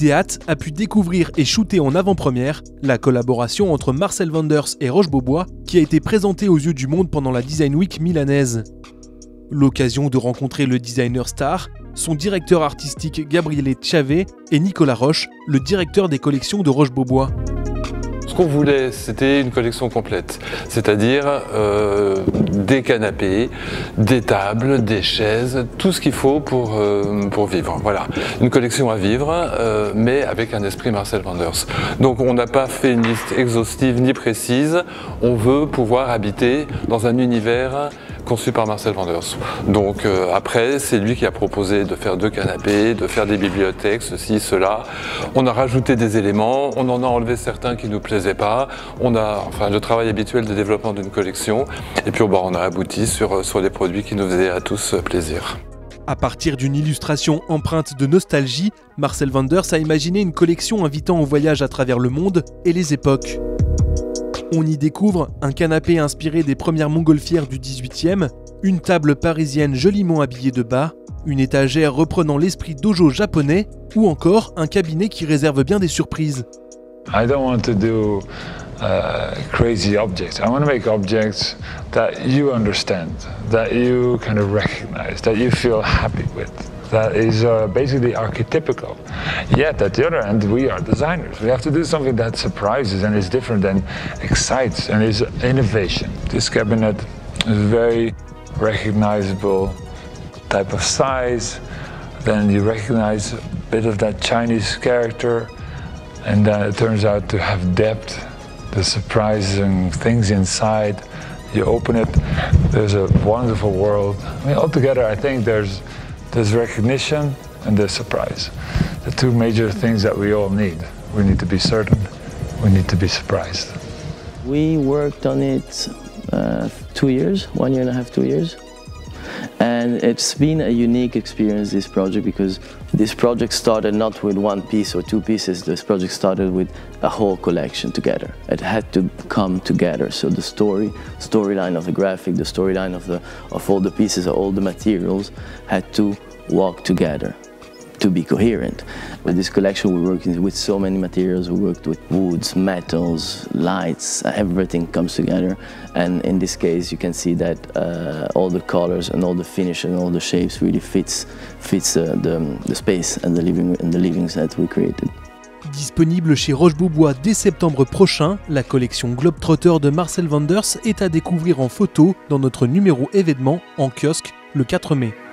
IDEAT a pu découvrir et shooter en avant-première la collaboration entre Marcel Wanders et Roche Bobois qui a été présentée aux yeux du monde pendant la Design Week milanaise. L'occasion de rencontrer le designer star, son directeur artistique Gabriele Chiave et Nicolas Roche, le directeur des collections de Roche Bobois. Ce qu'on voulait, c'était une collection complète, c'est-à-dire des canapés, des tables, des chaises, tout ce qu'il faut pour vivre. Voilà, une collection à vivre, mais avec un esprit Marcel Wanders. Donc on n'a pas fait une liste exhaustive ni précise, on veut pouvoir habiter dans un univers conçu par Marcel Wanders. Donc après, c'est lui qui a proposé de faire deux canapés, de faire des bibliothèques, ceci, cela. On a rajouté des éléments, on en a enlevé certains qui nous plaisaient pas. On a, enfin, le travail habituel de développement d'une collection. Et puis bon, on a abouti sur des produits qui nous faisaient à tous plaisir. À partir d'une illustration empreinte de nostalgie, Marcel Wanders a imaginé une collection invitant au voyage à travers le monde et les époques. On y découvre un canapé inspiré des premières montgolfières du 18e, une table parisienne joliment habillée de bas, une étagère reprenant l'esprit dojo japonais ou encore un cabinet qui réserve bien des surprises. I don't want to do crazy objects. I want to make objects that you understand, that you kind of recognize, that you feel happy with. That is basically archetypical. Yet at the other end, we are designers. We have to do something that surprises and is different and excites and is innovation. This cabinet is very recognizable type of size. Then you recognize a bit of that Chinese character, and then it turns out to have depth, the surprising things inside. You open it, there's a wonderful world. I mean, altogether, I think there's recognition and there's surprise. The two major things that we all need. We need to be certain, we need to be surprised. We worked on it 2 years, 1.5 years, 2 years. And it's been a unique experience, this project, because this project started not with one piece or two pieces. This project started with a whole collection together. It had to come together. So the storyline of the graphic, the storyline of all the pieces, all the materials had to walk together to be coherent. With this collection, we're working with so many materials. We worked with woods, metals, lights, everything comes together. And in this case, you can see that all the colors and all the finish and all the shapes really fits the space and the livings that we created. Disponible chez Roche Bobois dès septembre prochain, la collection Globetrotter de Marcel Wanders est à découvrir en photo dans notre numéro événement en kiosque le 4 mai.